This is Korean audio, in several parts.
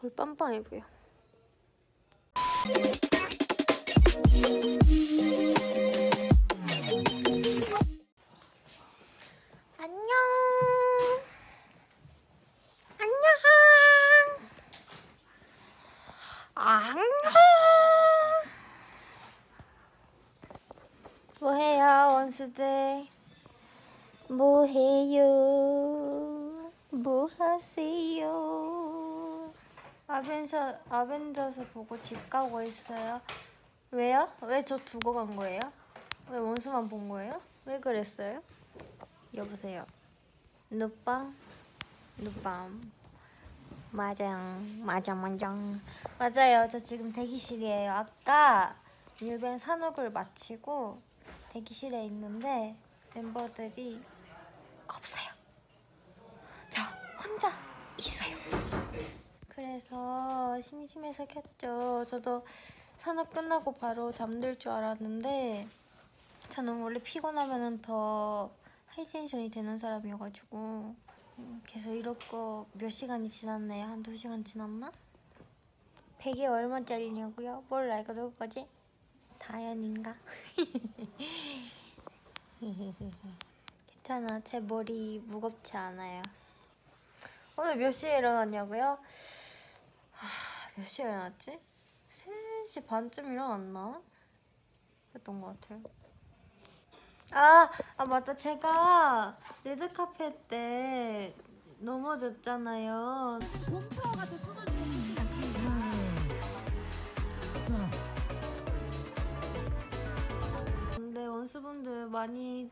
벌 빤빤해 보여. 안녕. 안녕. 안녕. 뭐해요, 원수들? 뭐해요? 뭐하세요? 아벤져스 보고 집 가고 있어요. 왜요? 왜 저 두고 간 거예요? 왜 원수만 본 거예요? 왜 그랬어요? 여보세요. 누빵? 누빵. 맞아요. 저 지금 대기실이에요. 아까 뮤뱅 산옥을 마치고 대기실에 있는데 멤버들이 없어요. 저 혼자 있어요. 그래서 심심해서 켰죠. 저도 산업 끝나고 바로 잠들 줄 알았는데 저는 원래 피곤하면 더 하이텐션이 되는 사람이어가지고 계속 이렇고 몇 시간이 지났네요. 한 2시간 지났나? 베개 얼마짜리냐고요? 몰라. 이거 누구 거지? 다현인가? 괜찮아. 제 머리 무겁지 않아요. 오늘 몇 시에 일어났냐고요? 몇 시에 일어났지? 3시 반쯤 일어났나? 그랬던 것 같아요. 맞다. 제가 레드카페 때 넘어졌잖아요. 근데 원수분들 많이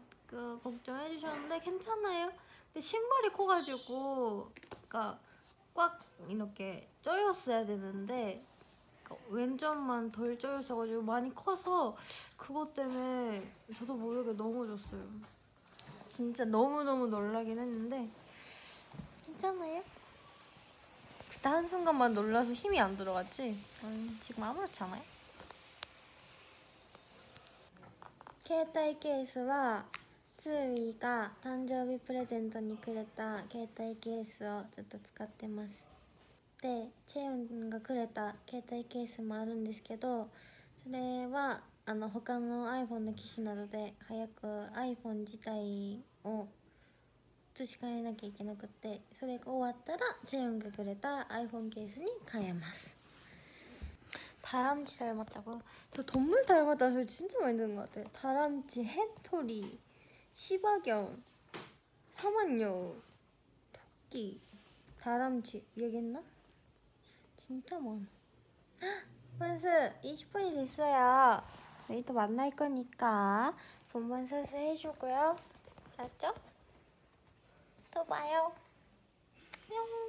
걱정해주셨는데 괜찮아요. 근데 신발이 커가지고 그러니까 꽉 이렇게 조였어야 되는데 왼쪽만 덜 쪄있어가지고 많이 커서 그것 때문에 저도 모르게 넘어졌어요. 진짜 너무너무 놀라긴 했는데 괜찮아요? 그때 한순간만 놀라서 힘이 안 들어갔지? 지금 아무렇지 않아요? 携帯ケースはつーみーが誕生日プレゼントにくれた携帯ケースをずっと使ってます。 で、チェヨンがくれた携帯ケースもあるんですけど、それは他の iPhone の機種などで早く iPhone 自体を移し替えなきゃいけなくて、それが終わったらチェヨンがくれた iPhone ケースに変えます。다람쥐 닮았다고요? 저 동물 닮았다는 소리 진짜 많이 듣는 것 같아요. 다람쥐, 해토리, 시바견, 사만여, 토끼, 다람쥐 얘기했나? 진짜 많아. 원수 20분이 됐어요. 내일 또 만날 거니까 본반 서서 해주고요. 알았죠? 또 봐요. 안녕.